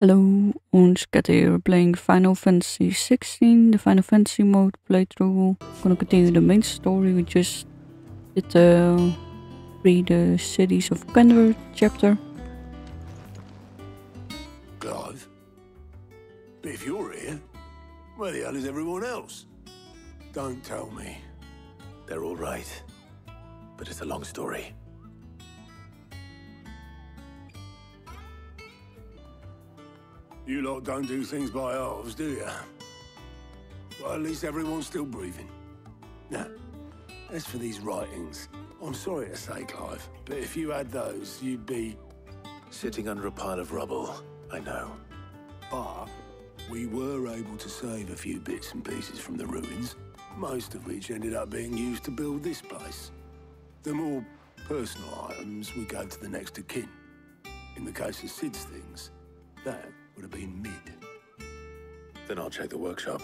Hello, OrangeKatsharon. We're playing Final Fantasy XVI, the Final Fantasy mode playthrough. I'm gonna continue the main story. We just did read the Cities of Pandver chapter. Clive, if you're here, where the hell is everyone else? Don't tell me. They're all right, but it's a long story. You lot don't do things by halves, do you? Well, at least everyone's still breathing. Now, as for these writings, I'm sorry to say, Clive, but if you had those, you'd be sitting under a pile of rubble, I know. But we were able to save a few bits and pieces from the ruins, most of which ended up being used to build this place. The more personal items we gave to the next of kin. In the case of Sid's things, that would have been Mid. Then I'll check the workshop.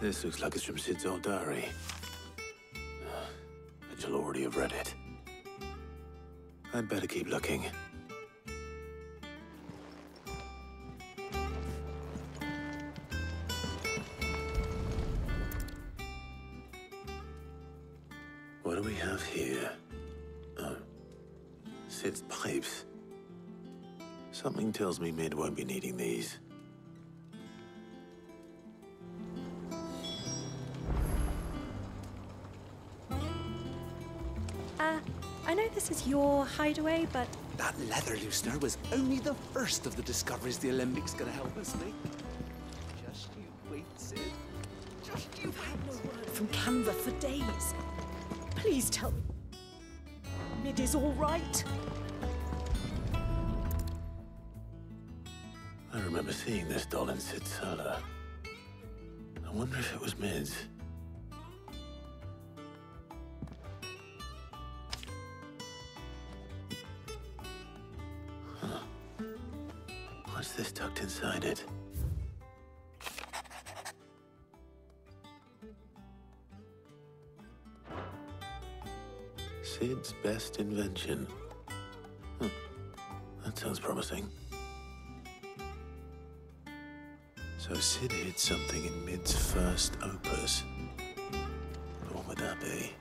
This looks like it's from Sid's old diary. I'll already have read it. I'd better keep looking. What do we have here? Oh, Sid's pipes. Something tells me Mid won't be needing these. This is your hideaway, but... That leather loosener was only the first of the discoveries the Olympics gonna help us make. Just you wait, Sid. Just you wait. I've had no word from Kanver for days. Please tell me... Mid is all right? I remember seeing this doll in Sitzala. I wonder if it was Mid's. This tucked inside it. Sid's best invention. That sounds promising. So Sid hid something in Mid's first opus. But what would that be?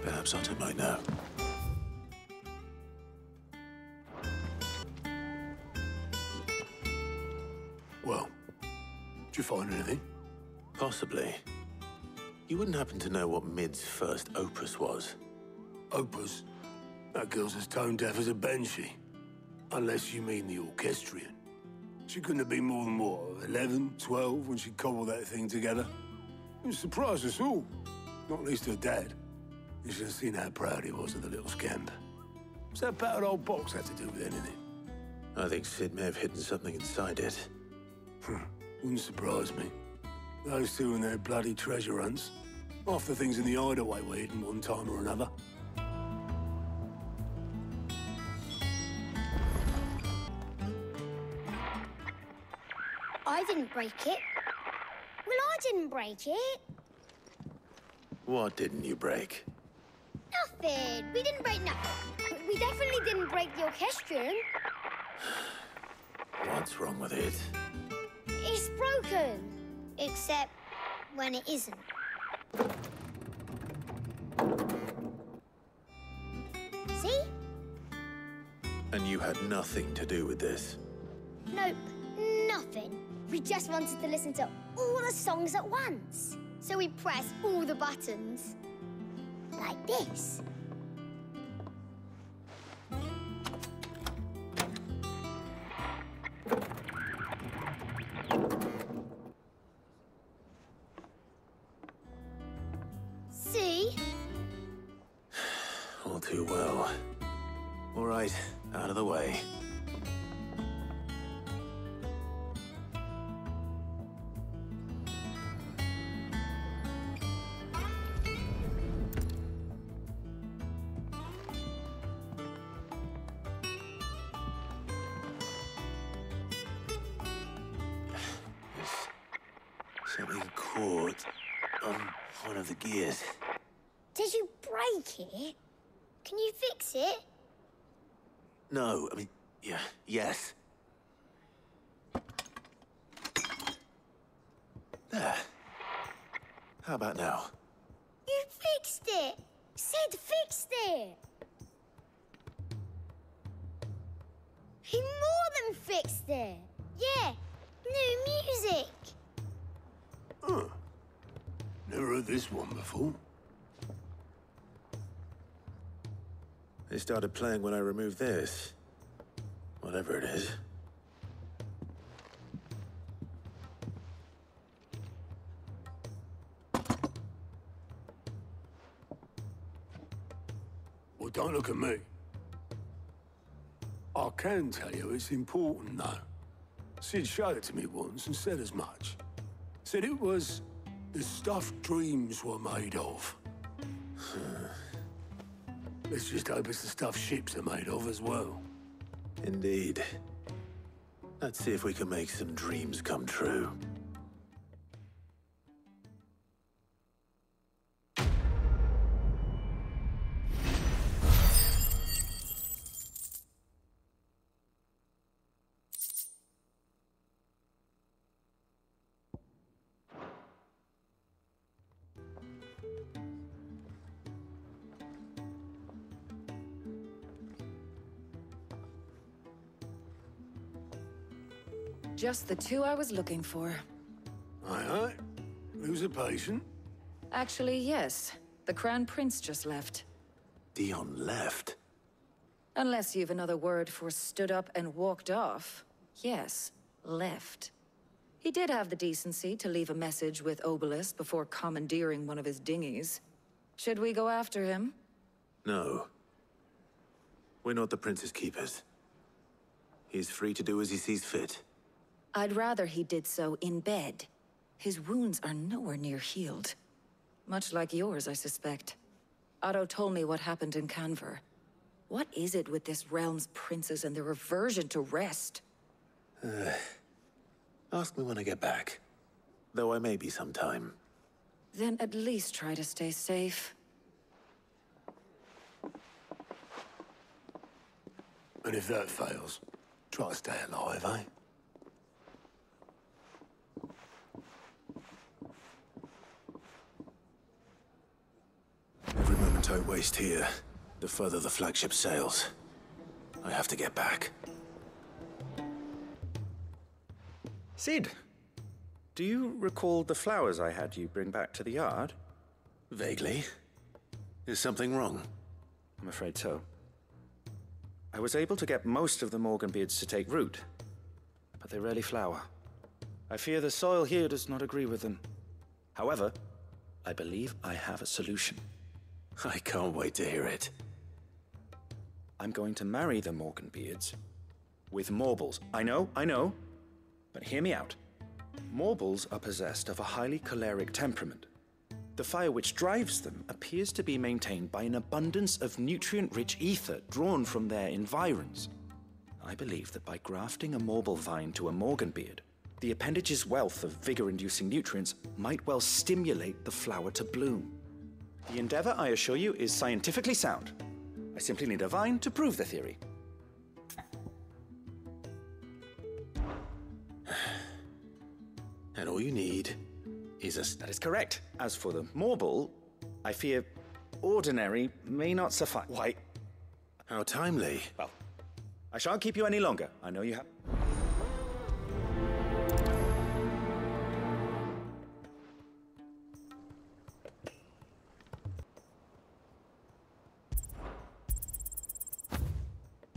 Perhaps Otto might know. Did you find anything? Possibly. You wouldn't happen to know what Mid's first opus was? Opus? That girl's as tone-deaf as a banshee. Unless you mean the orchestrion. She couldn't have been more than, what, 11, 12 when she cobbled that thing together? It surprised us all. Not least her dad. You should have seen how proud he was of the little scamp. What's that battered old box had to do with anything? I think Sid may have hidden something inside it. Wouldn't surprise me. Those two and their bloody treasure hunts. Half the things in the hideaway were hidden one time or another. I didn't break it. Well, I didn't break it. What didn't you break? Nothing. We didn't break nothing. We definitely didn't break the orchestrion. What's wrong with it? It's broken, except when it isn't. See? And you had nothing to do with this? Nope, nothing. We just wanted to listen to all the songs at once. So we pressed all the buttons. Like this. caught on one of the gears. Did you break it? Can you fix it? No, I mean, yeah, yes. There. How about now? You fixed it! Sid fixed it! He more than fixed it! Yeah, new music! Huh. Never heard this one before. They started playing when I removed this. Whatever it is. Well, don't look at me. I can tell you it's important, though. Sid showed it to me once and said as much. Said it was the stuff dreams were made of. Let's just hope it's the stuff ships are made of as well. Indeed. Let's see if we can make some dreams come true. Just the two I was looking for. Aye, aye. Who's a patient? Actually, yes. The Crown Prince just left. Dion left? Unless you've another word for stood up and walked off. Yes, left. He did have the decency to leave a message with Obolus before commandeering one of his dinghies. Should we go after him? No. We're not the Prince's keepers. He's free to do as he sees fit. I'd rather he did so in bed. His wounds are nowhere near healed. Much like yours, I suspect. Otto told me what happened in Kanver. What is it with this realm's princes and their aversion to rest? Ask me when I get back. Though I may be some time. Then at least try to stay safe. And if that fails, try to stay alive, eh? Every moment I waste here, the further the flagship sails. I have to get back. Sid, do you recall the flowers I had you bring back to the yard? Vaguely. Is something wrong? I'm afraid so. I was able to get most of the Morganbeards to take root, but they rarely flower. I fear the soil here does not agree with them. However, I believe I have a solution. I can't wait to hear it. I'm going to marry the Morganbeards with morbols. I know. But hear me out. Morbols are possessed of a highly choleric temperament. The fire which drives them appears to be maintained by an abundance of nutrient-rich ether drawn from their environs. I believe that by grafting a morbol vine to a Morganbeard, the appendage's wealth of vigor-inducing nutrients might well stimulate the flower to bloom. The endeavor, I assure you, is scientifically sound. I simply need a vine to prove the theory. And all you need is a... That is correct. As for the morbol, I fear ordinary may not suffice. Why? How timely. Well, I shan't keep you any longer. I know you have...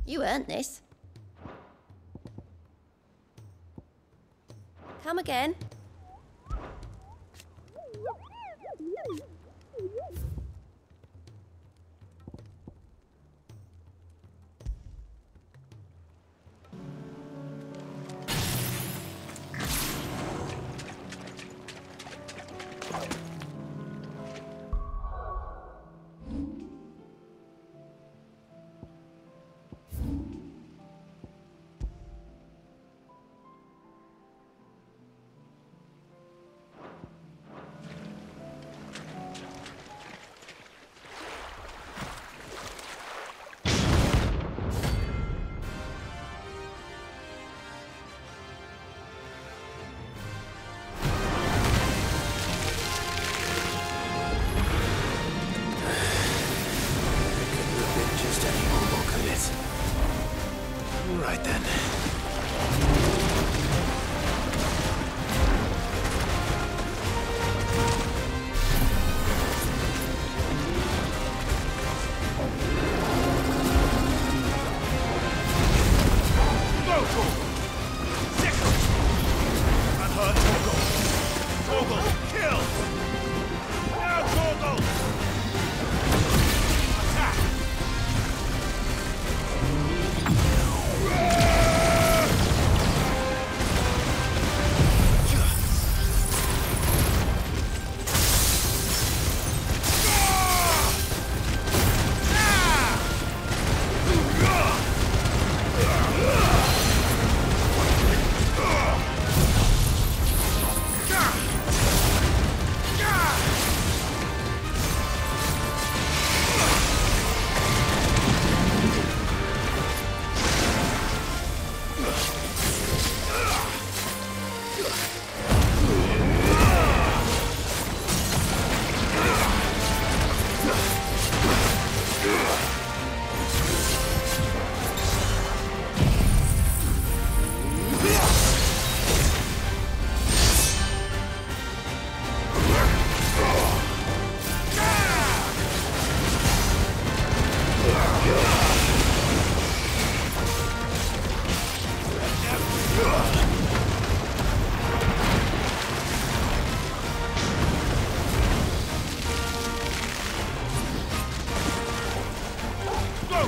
You earned this. Come again.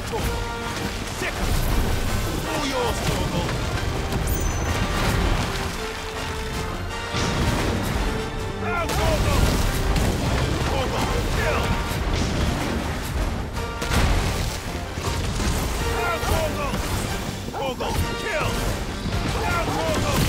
trouble. Sick. All yours, Norval. Now, Norval! Norval, kill! Now, Norval! Norval, kill! Now, Norval!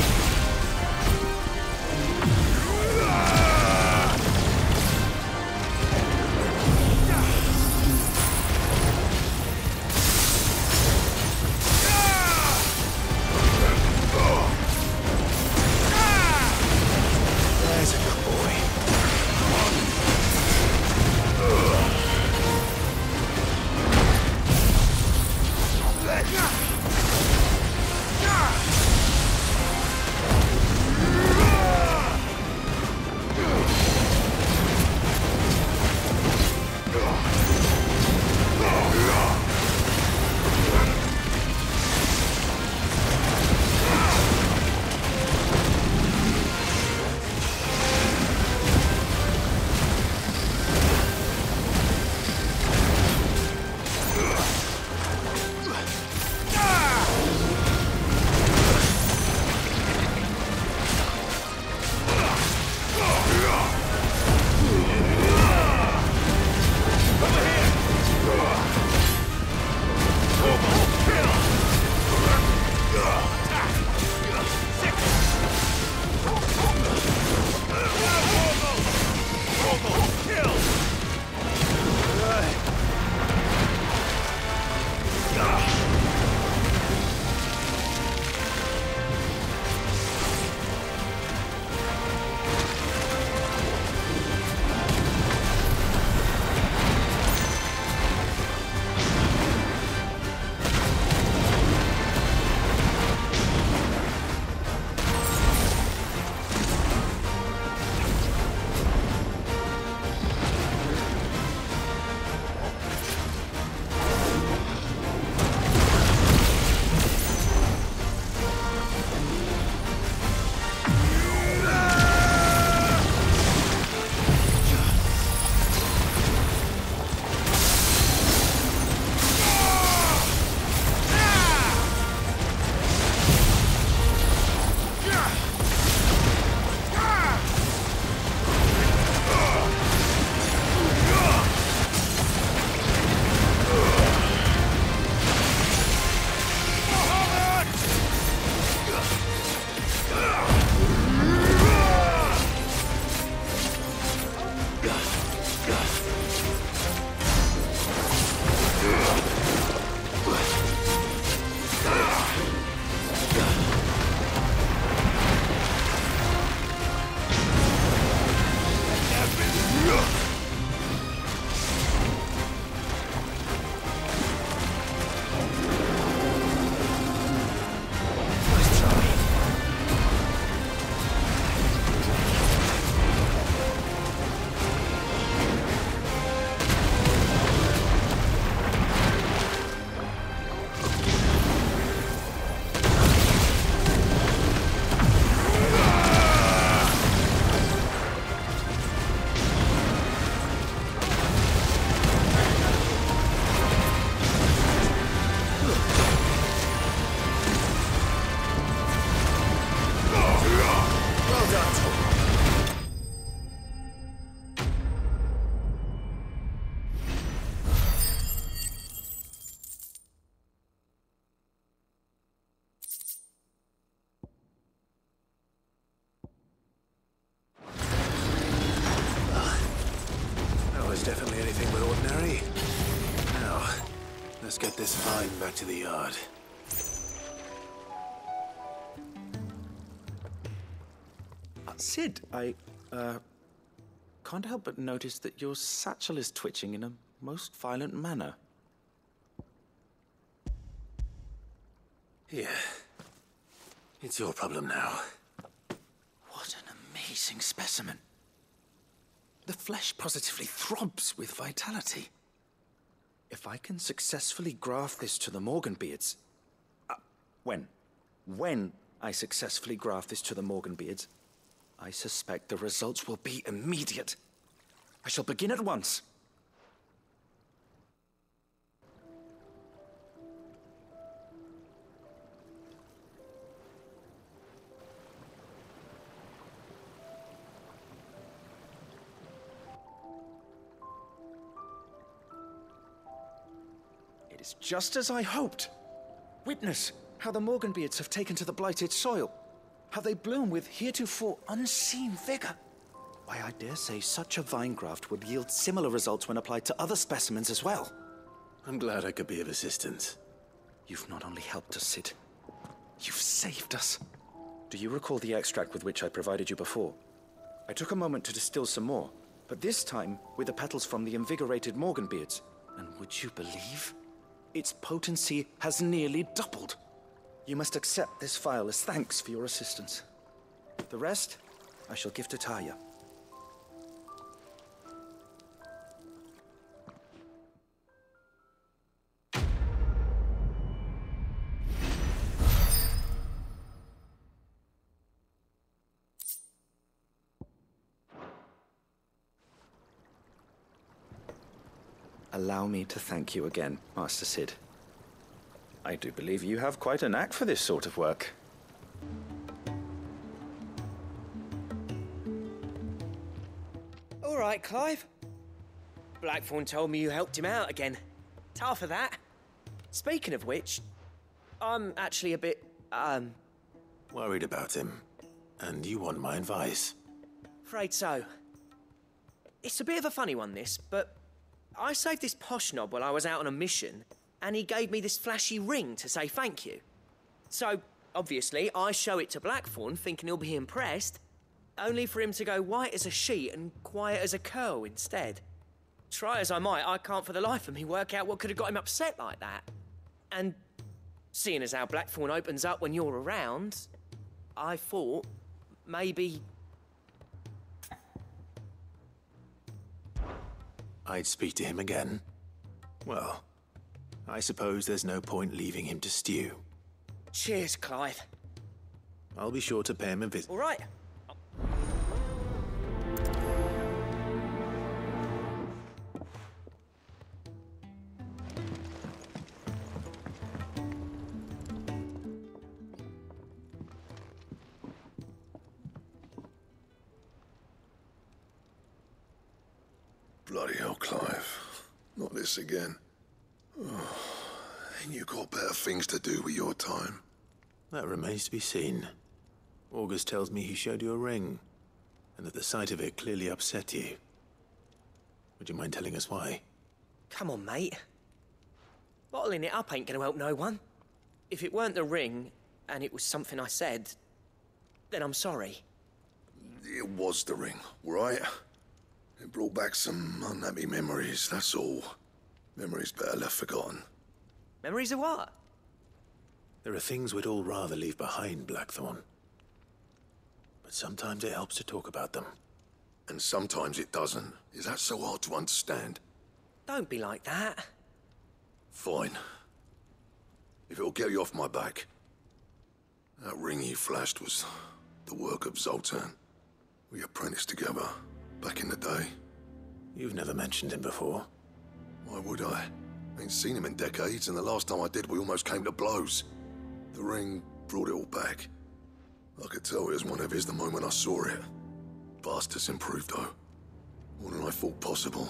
Definitely anything but ordinary. Now, let's get this vine back to the yard. Sid, I can't help but notice that your satchel is twitching in a most violent manner. Yeah. It's your problem now. What an amazing specimen. The flesh positively throbs with vitality. If I can successfully graft this to the Morganbeards... When I successfully graft this to the Morganbeards, I suspect the results will be immediate. I shall begin at once. It is just as I hoped. Witness how the Morganbeards have taken to the blighted soil, how they bloom with heretofore unseen vigor. Why, I dare say such a vine graft would yield similar results when applied to other specimens as well. I'm glad I could be of assistance. You've not only helped us, Sid, you've saved us. Do you recall the extract with which I provided you before? I took a moment to distill some more, but this time with the petals from the invigorated Morganbeards. And would you believe? Its potency has nearly doubled. You must accept this phial as thanks for your assistance. The rest, I shall give to Taya. Allow me to thank you again, Master Cid. I do believe you have quite a knack for this sort of work. All right, Clive. Blackthorne told me you helped him out again. Tar for that. Speaking of which, I'm actually a bit, worried about him. And you want my advice? Afraid so. It's a bit of a funny one, this, but I saved this posh knob while I was out on a mission, and he gave me this flashy ring to say thank you. So, obviously, I show it to Blackthorne, thinking he'll be impressed, only for him to go white as a sheet and quiet as a curl instead. Try as I might, I can't for the life of me work out what could have got him upset like that. And seeing as how Blackthorne opens up when you're around, I thought maybe... I'd speak to him again. Well, I suppose there's no point leaving him to stew. Cheers, Clive. I'll be sure to pay him a visit. All right. Again. Oh, and you got better things to do with your time. That remains to be seen. August tells me he showed you a ring, and that the sight of it clearly upset you. Would you mind telling us why? Come on, mate. Bottling it up ain't gonna help no one. If it weren't the ring, and it was something I said, then I'm sorry. It was the ring, right? It brought back some unhappy memories, that's all. Memories better left forgotten. Memories of what? There are things we'd all rather leave behind, Blackthorne. But sometimes it helps to talk about them. And sometimes it doesn't. Is that so hard to understand? Don't be like that. Fine. If it'll get you off my back. That ring he flashed was the work of Zoltan. We apprenticed together back in the day. You've never mentioned him before. Why would I? Ain't seen him in decades, and the last time I did, we almost came to blows. The ring brought it all back. I could tell it was one of his the moment I saw it. Bastards improved, though. More than I thought possible.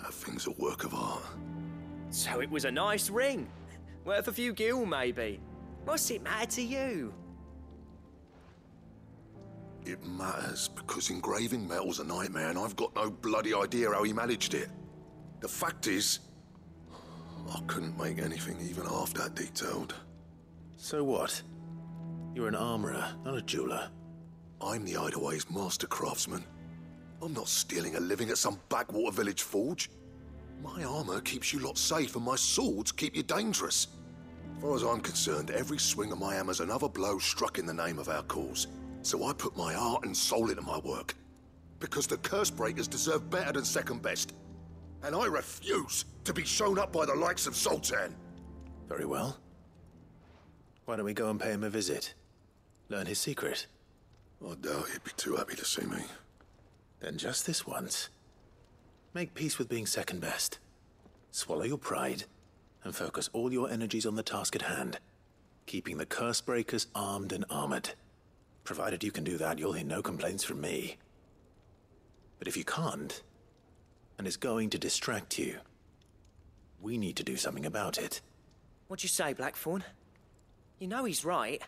That thing's a work of art. So it was a nice ring. Worth a few gil, maybe. What's it matter to you? It matters because engraving metal's a nightmare, and I've got no bloody idea how he managed it. The fact is, I couldn't make anything even half that detailed. So what? You're an armourer, not a jeweller. I'm the Idaway's master craftsman. I'm not stealing a living at some backwater village forge. My armour keeps you lot safe, and my swords keep you dangerous. As far as I'm concerned, every swing of my hammer's another blow struck in the name of our cause. So I put my heart and soul into my work. Because the curse breakers deserve better than second best. And I refuse to be shown up by the likes of Zoltan. Very well. Why don't we go and pay him a visit? Learn his secret. I doubt he'd be too happy to see me. Then just this once. Make peace with being second best. Swallow your pride and focus all your energies on the task at hand. Keeping the curse breakers armed and armored. Provided you can do that, you'll hear no complaints from me. But if you can't, and is going to distract you, We need to do something about it. What do you say, Blackthorne? You know he's right.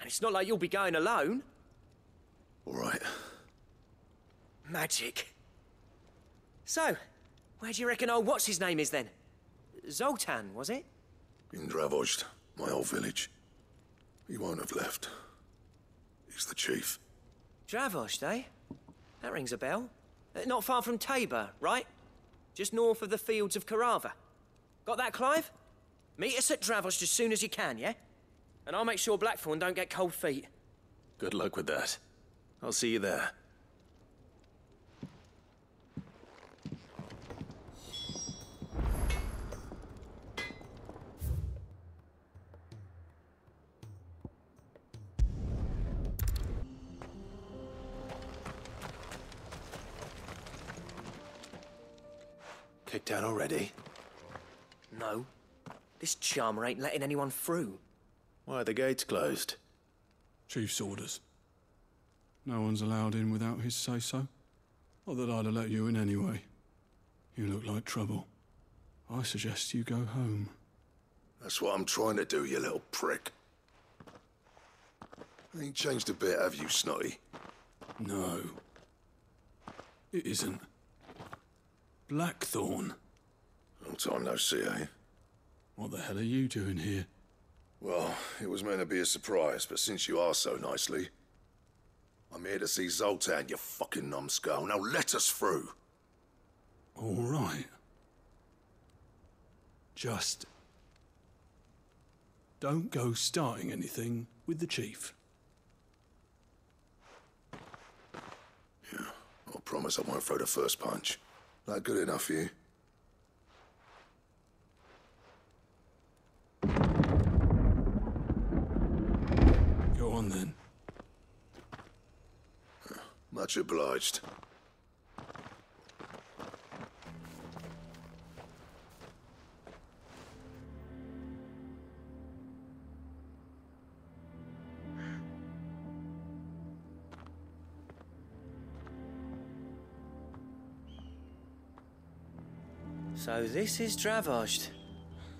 And it's not like you'll be going alone. All right. Magic. So, where do you reckon old what's-his-name is, then? Zoltan, was it? In Dravosht, my old village. He won't have left. He's the chief. Dravosht, eh? That rings a bell. Not far from Tabor, right? Just north of the fields of Kaurava. Got that, Clive? Meet us at Dravosht as soon as you can, yeah? And I'll make sure Blackthorne don't get cold feet. Good luck with that. I'll see you there. Kicked out already? No. This charmer ain't letting anyone through. Why are the gates closed? Chief's orders. No one's allowed in without his say-so. Not that I'd have let you in anyway. You look like trouble. I suggest you go home. That's what I'm trying to do, you little prick. Ain't changed a bit, have you, Snotty? No. It isn't. Blackthorne. Long time no see, eh? What the hell are you doing here? Well, it was meant to be a surprise, but since you asked so nicely... I'm here to see Zoltan, you fucking numbskull. Now let us through! All right. Just... don't go starting anything with the chief. Yeah, I promise I won't throw the first punch. That good enough for you? Go on, then. Much obliged. So this is Dravosht.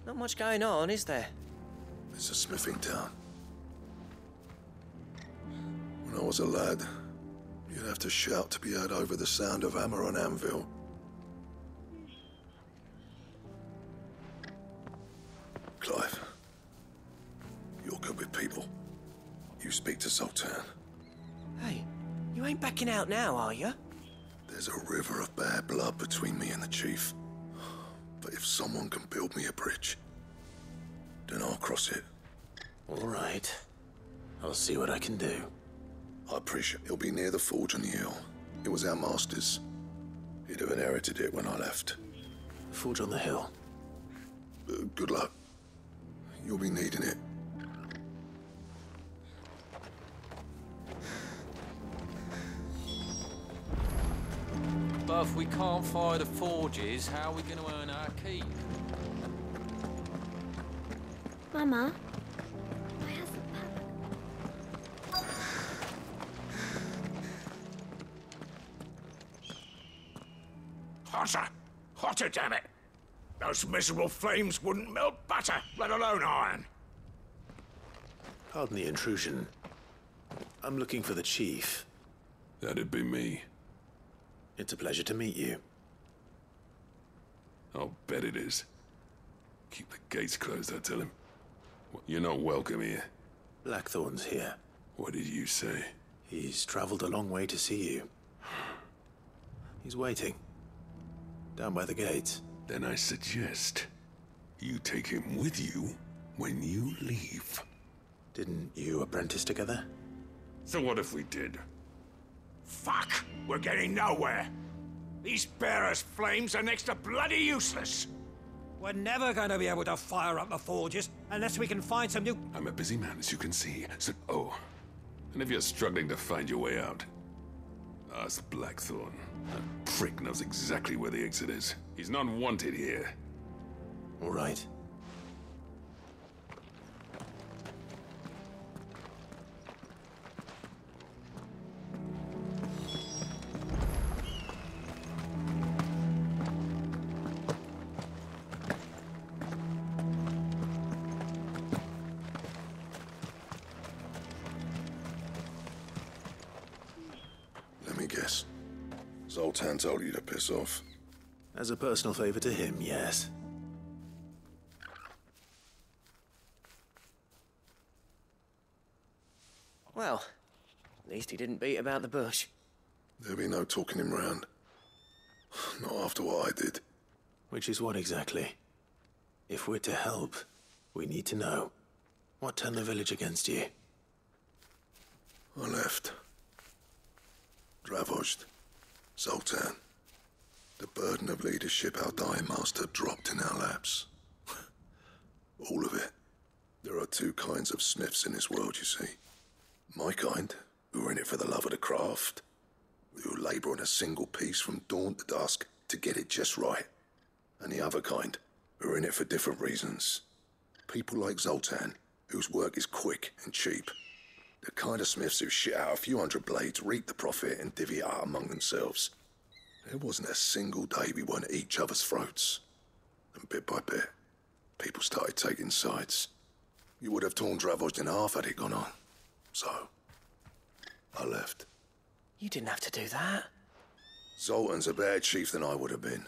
Not much going on, is there? It's a smithing town. When I was a lad, you'd have to shout to be heard over the sound of hammer on anvil. Clive, you're good with people. You speak to Zoltan. Hey, you ain't backing out now, are you? There's a river of bad blood between me and the chief. But if someone can build me a bridge, then I'll cross it. All right. I'll see what I can do. I appreciate it. It'll be near the forge on the hill. It was our master's. He'd have inherited it when I left. Forge on the hill. Good luck. You'll be needing it. But if we can't fire the forges, how are we going to earn our keep? Mama? Hotter, damn it! Those miserable flames wouldn't melt butter, let alone iron. Pardon the intrusion. I'm looking for the chief. That'd be me. It's a pleasure to meet you. I'll bet it is. Keep the gates closed, I tell him. You're not welcome here. Blackthorne's here. What did you say? He's traveled a long way to see you. He's waiting. Down by the gates. Then I suggest you take him with you when you leave. Didn't you apprentice together? So what if we did? Fuck! We're getting nowhere! These bearers' flames are next to bloody useless! We're never going to be able to fire up the forges unless we can find some new... I'm a busy man, as you can see, so... Oh. And if you're struggling to find your way out, ask Blackthorne. That prick knows exactly where the exit is. He's not wanted here. All right. Zoltan told you to piss off? As a personal favor to him, yes. Well, at least he didn't beat about the bush. There'll be no talking him round. Not after what I did. Which is what exactly? If we're to help, we need to know. What turned the village against you? I left. Dravosht. Zoltan. The burden of leadership our dying master dropped in our laps. All of it. There are two kinds of sniffs in this world, you see. My kind, who are in it for the love of the craft, who labour on a single piece from dawn to dusk to get it just right. And the other kind, who are in it for different reasons. People like Zoltan, whose work is quick and cheap. The kind of smiths who shit out a few hundred blades, reap the profit, and divvy it out among themselves. There wasn't a single day we weren't at each other's throats. And bit by bit, people started taking sides. You would have torn Dravosht in half had it gone on. So, I left. You didn't have to do that. Zoltan's a better chief than I would have been.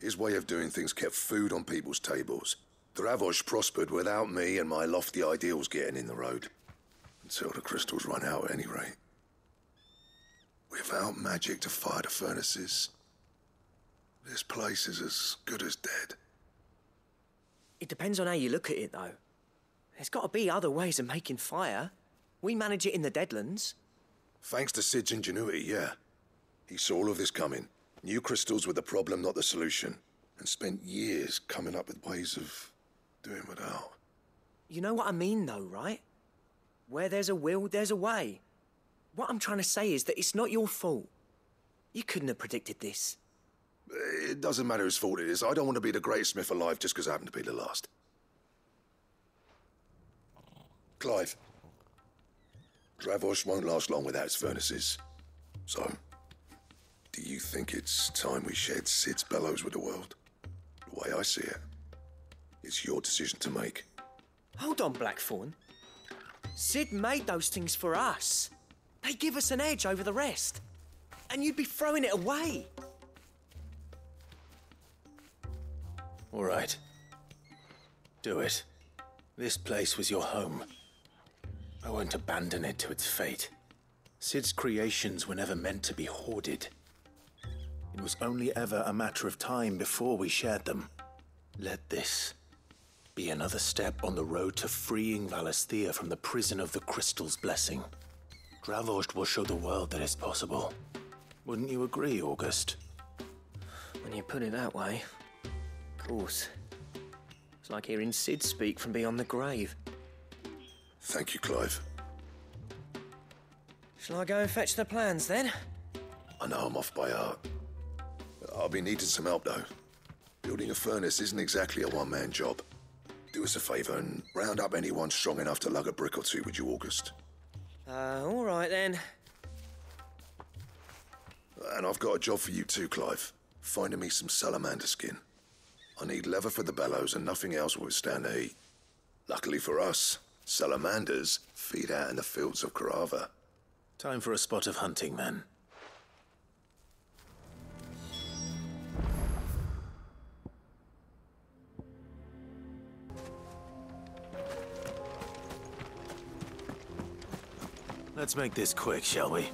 His way of doing things kept food on people's tables. Dravoz prospered without me and my lofty ideals getting in the road. Until the crystals run out, at any rate. Without magic to fire the furnaces, this place is as good as dead. It depends on how you look at it, though. There's got to be other ways of making fire. We manage it in the Deadlands. Thanks to Sid's ingenuity, yeah. He saw all of this coming. New crystals were the problem, not the solution. And spent years coming up with ways of doing without. You know what I mean, though, right? Where there's a will, there's a way. What I'm trying to say is that it's not your fault. You couldn't have predicted this. It doesn't matter whose fault it is. I don't want to be the greatest smith alive just because I happen to be the last. Clive. Dravosh won't last long without his furnaces. So, do you think it's time we shared Sid's bellows with the world? The way I see it, it's your decision to make. Hold on, Blackthorne. Sid made those things for us. They give us an edge over the rest. And you'd be throwing it away. All right. Do it. This place was your home. I won't abandon it to its fate. Sid's creations were never meant to be hoarded. It was only ever a matter of time before we shared them. Let this be another step on the road to freeing Valesthea from the prison of the Crystal's blessing. Dravosht will show the world that it's possible. Wouldn't you agree, August? When you put it that way, of course. It's like hearing Sid speak from beyond the grave. Thank you, Clive. Shall I go and fetch the plans, then? I know I'm off by heart. I'll be needing some help, though. Building a furnace isn't exactly a one-man job. Do us a favour and round up anyone strong enough to lug a brick or two, would you, August? All right, then. And I've got a job for you too, Clive. Finding me some salamander skin. I need leather for the bellows and nothing else will withstand the heat. Luckily for us, salamanders feed out in the fields of Kaurava. Time for a spot of hunting, then. Let's make this quick, shall we?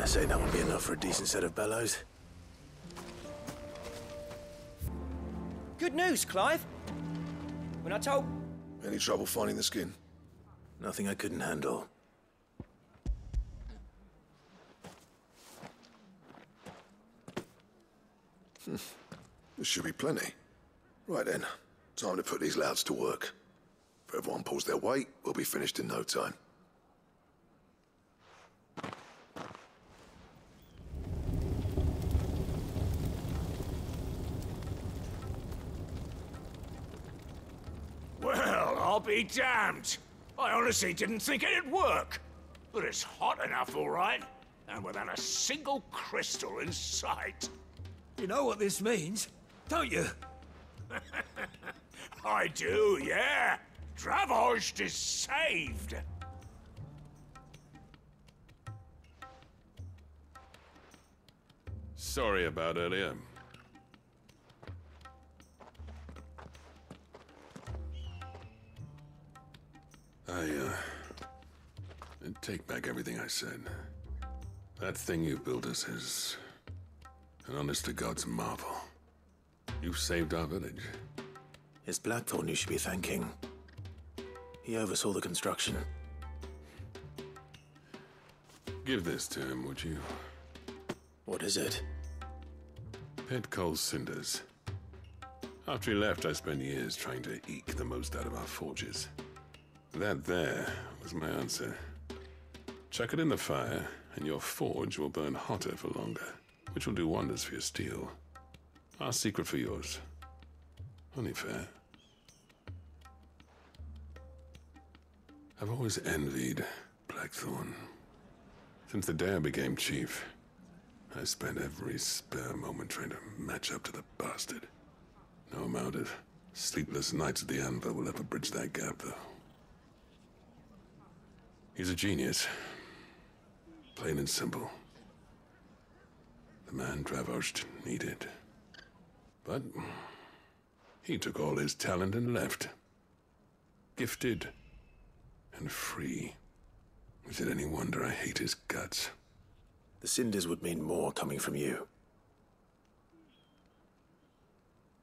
Dare say that would be enough for a decent set of bellows. Good news, Clive. When I told... Any trouble finding the skin? Nothing I couldn't handle. There should be plenty. Right then, time to put these lads to work. If everyone pulls their weight, we'll be finished in no time. Well, I'll be damned. I honestly didn't think it'd work. But it's hot enough, all right, and without a single crystal in sight. You know what this means, don't you? I do, yeah. Dravosh is saved. Sorry about earlier. I take back everything I said. That thing you built us is... an honest to God's marvel. You've saved our village. It's Blackthorne you should be thanking. He oversaw the construction. Give this to him, would you? What is it? Pet coal's cinders. After he left, I spent years trying to eke the most out of our forges. That there was my answer. Chuck it in the fire, and your forge will burn hotter for longer, which will do wonders for your steel. Our secret for yours. Only fair. I've always envied Blackthorne. Since the day I became chief, I spent every spare moment trying to match up to the bastard. No amount of sleepless nights at the anvil will ever bridge that gap, though. He's a genius. Plain and simple. The man Dravosht needed. But he took all his talent and left. Gifted and free. Is it any wonder I hate his guts? The cinders would mean more coming from you.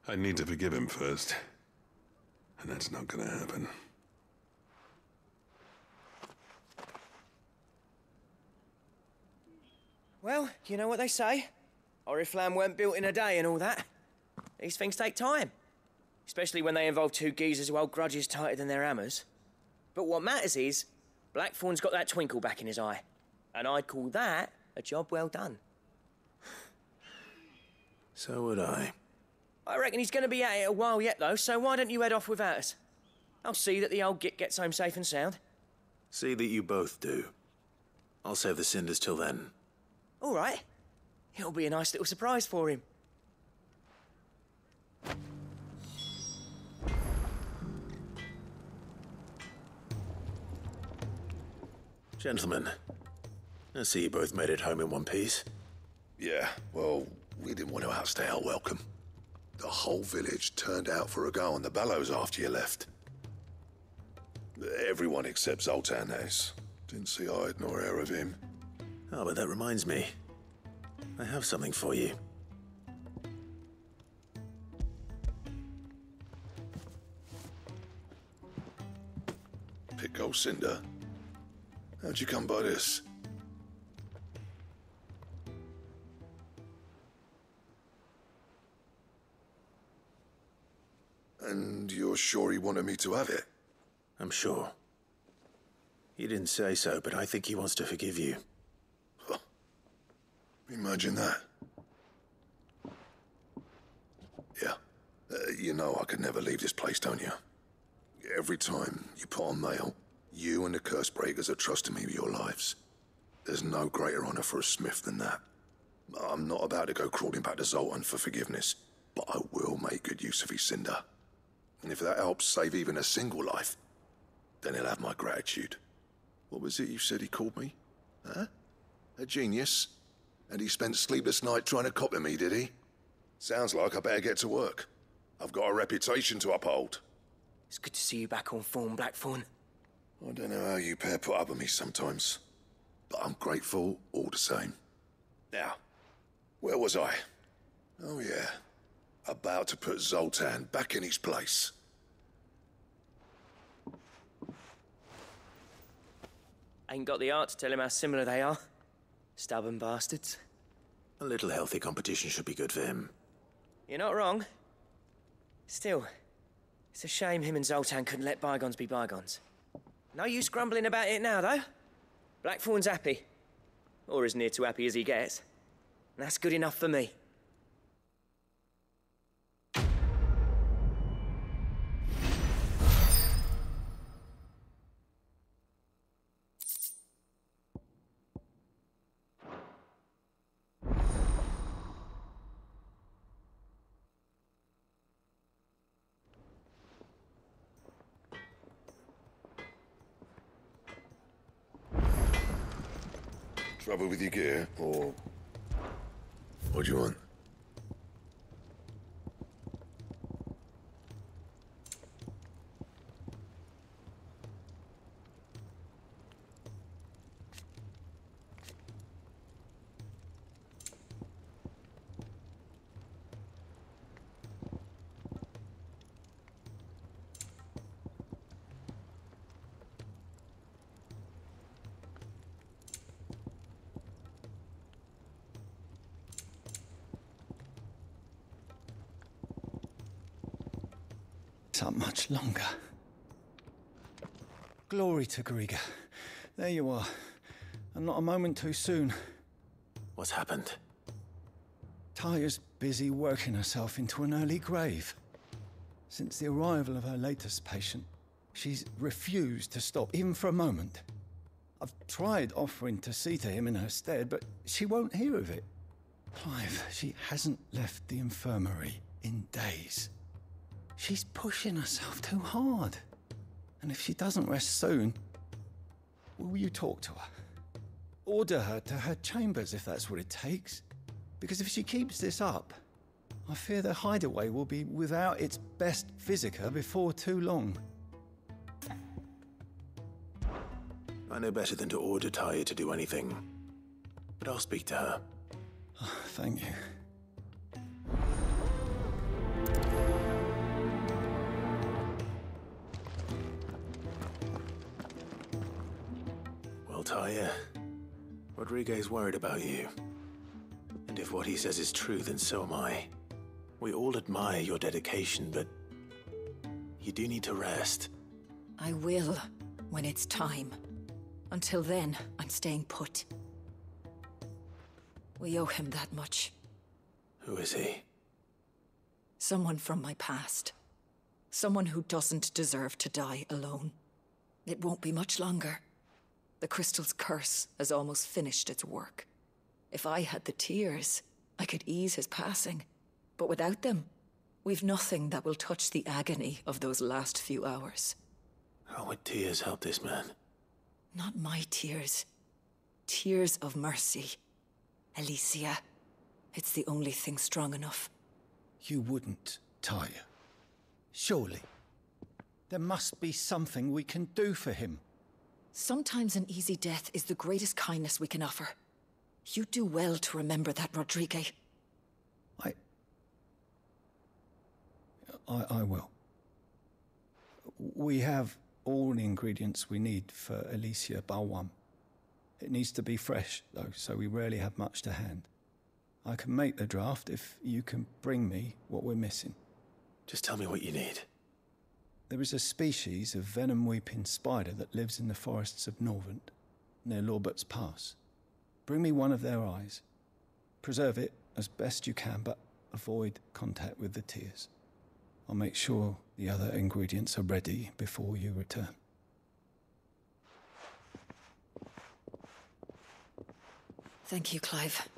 I need to forgive him first. And that's not gonna happen. Well, you know what they say. Oriflam weren't built in a day and all that. These things take time. Especially when they involve two geezers who hold grudges tighter than their hammers. But what matters is, Blackthorne's got that twinkle back in his eye. And I'd call that a job well done. So would I. I reckon he's going to be at it a while yet, though, so why don't you head off without us? I'll see that the old git gets home safe and sound. See that you both do. I'll save the cinders till then. All right. It'll be a nice little surprise for him. Gentlemen, I see you both made it home in one piece. Yeah, well, we didn't want to outstay our welcome. The whole village turned out for a go on the bellows after you left. Everyone except Zoltan has. Didn't see eye nor hair of him. Oh, but that reminds me. I have something for you. Pick old cinder. How'd you come by this? And you're sure he wanted me to have it? I'm sure. He didn't say so, but I think he wants to forgive you. Imagine that. Yeah. You know I could never leave this place, don't you? Every time you put on mail, you and the Cursebreakers are trusting me with your lives. There's no greater honor for a smith than that. I'm not about to go crawling back to Zoltan for forgiveness, but I will make good use of his cinder. And if that helps save even a single life, then he'll have my gratitude. What was it you said he called me? Huh? A genius? And he spent sleepless night trying to copy me, did he? Sounds like I better get to work. I've got a reputation to uphold. It's good to see you back on form, Blackthorne. I don't know how you pair put up with me sometimes, but I'm grateful all the same. Now, where was I? Oh yeah, about to put Zoltan back in his place. Ain't got the art to tell him how similar they are. Stubborn bastards. A little healthy competition should be good for him. You're not wrong. Still, it's a shame him and Zoltan couldn't let bygones be bygones. No use grumbling about it now, though. Blackthorne's happy. Or as near to happy as he gets. And that's good enough for me. Trouble with your gear, or what do you want? Up much longer. Glory to Griga. There you are. And not a moment too soon. What's happened? Taya's busy working herself into an early grave. Since the arrival of her latest patient, she's refused to stop, even for a moment. I've tried offering to see to him in her stead, but she won't hear of it. Clive, she hasn't left the infirmary in days. She's pushing herself too hard. And if she doesn't rest soon, will you talk to her? Order her to her chambers if that's what it takes. Because if she keeps this up, I fear the hideaway will be without its best physicker before too long. I know better than to order Taya to do anything. But I'll speak to her. Oh, thank you. Taya, Rodrigue is worried about you. And if what he says is true, then so am I. We all admire your dedication, but you do need to rest. I will, when it's time. Until then, I'm staying put. We owe him that much. Who is he? Someone from my past. Someone who doesn't deserve to die alone. It won't be much longer. The crystal's curse has almost finished its work. If I had the tears, I could ease his passing. But without them, we've nothing that will touch the agony of those last few hours. How would tears help this man? Not my tears. Tears of mercy. Alicia, it's the only thing strong enough. You wouldn't, Taya. Surely. There must be something we can do for him. Sometimes an easy death is the greatest kindness we can offer. You do well to remember that, Rodrigue. I will. We have all the ingredients we need for Alicia Balwam. It needs to be fresh, though, so we rarely have much to hand. I can make the draft if you can bring me what we're missing. Just tell me what you need. There is a species of venom-weeping spider that lives in the forests of Norvant, near Lorbert's Pass. Bring me one of their eyes. Preserve it as best you can, but avoid contact with the tears. I'll make sure the other ingredients are ready before you return. Thank you, Clive.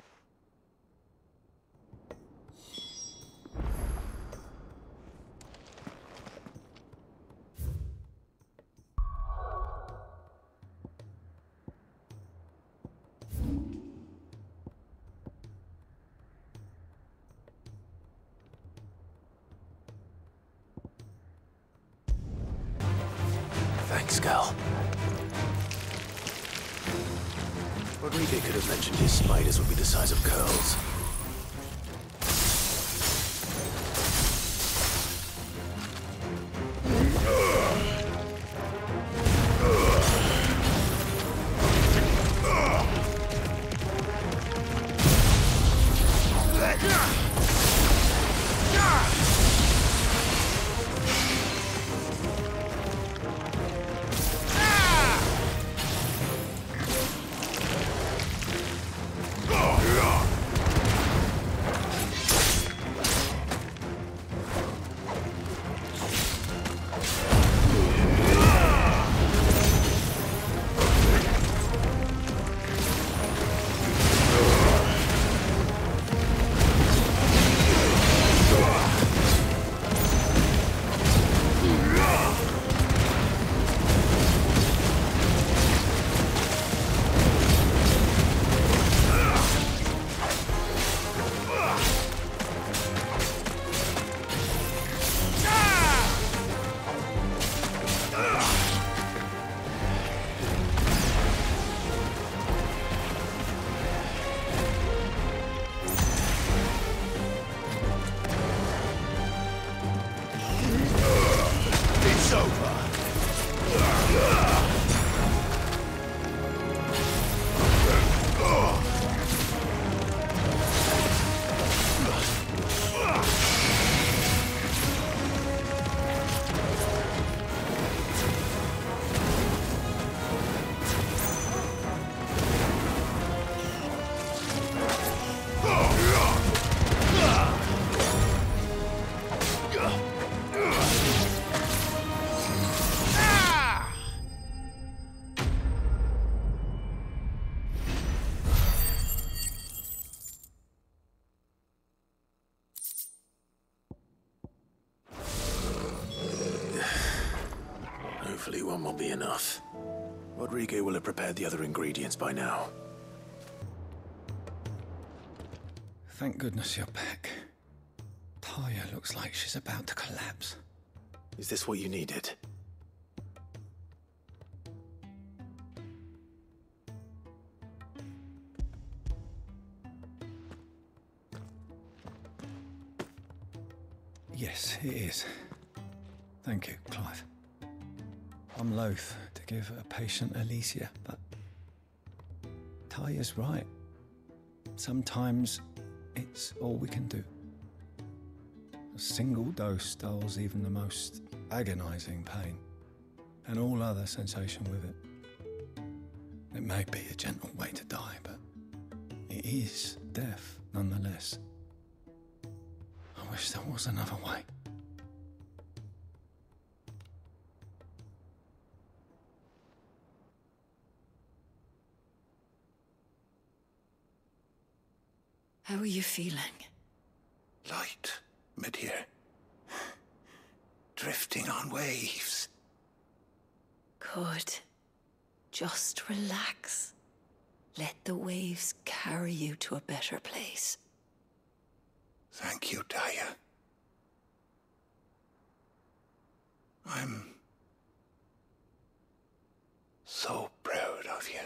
Thanks, girl. Rodrigue could have mentioned his spiders would be the size of curls. One will be enough. Rodrigo will have prepared the other ingredients by now. Thank goodness you're back. Taya looks like she's about to collapse. Is this what you needed? Yes, it is. Thank you, Clive. I'm loath to give a patient Alicia, but Taya's right. Sometimes it's all we can do. A single dose stills even the most agonizing pain and all other sensation with it. It may be a gentle way to die, but it is death nonetheless. I wish there was another way. How are you feeling? Light, mid-air. Drifting on waves. Good. Just relax. Let the waves carry you to a better place. Thank you, Taya. I'm so proud of you.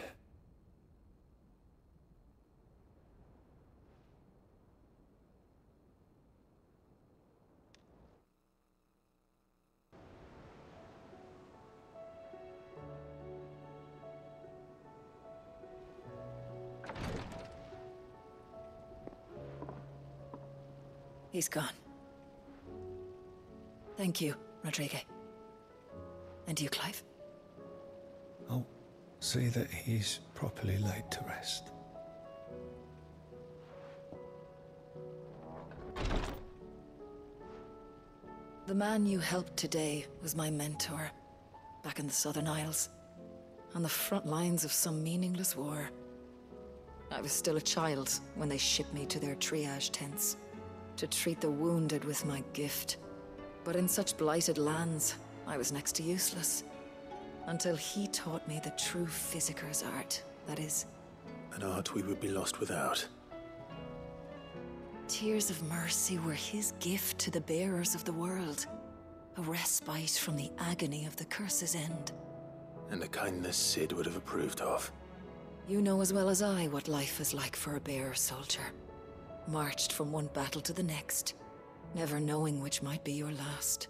He's gone. Thank you, Rodrigue. And you, Clive? I'll see that he's properly laid to rest. The man you helped today was my mentor, back in the Southern Isles, on the front lines of some meaningless war. I was still a child when they shipped me to their triage tents, to treat the wounded with my gift. But in such blighted lands, I was next to useless. Until he taught me the true physiker's art, that is. An art we would be lost without. Tears of mercy were his gift to the bearers of the world. A respite from the agony of the curse's end. And a kindness Sid would have approved of. You know as well as I what life is like for a bearer soldier. Marched from one battle to the next, never knowing which might be your last.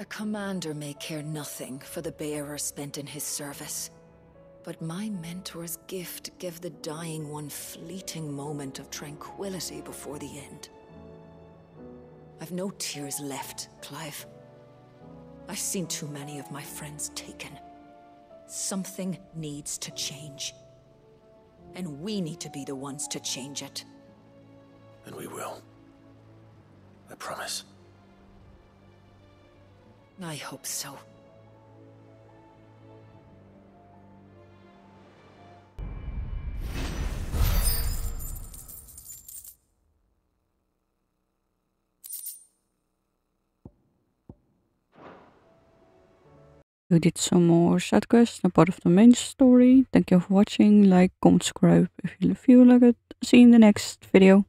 A commander may care nothing for the bearer spent in his service, but my mentor's gift gave the dying one fleeting moment of tranquility before the end. I've no tears left, Clive. I've seen too many of my friends taken. Something needs to change. And we need to be the ones to change it. And we will. I promise. I hope so. We did some more side quests, not part of the main story. Thank you for watching, like, comment, subscribe if you feel like it. See you in the next video.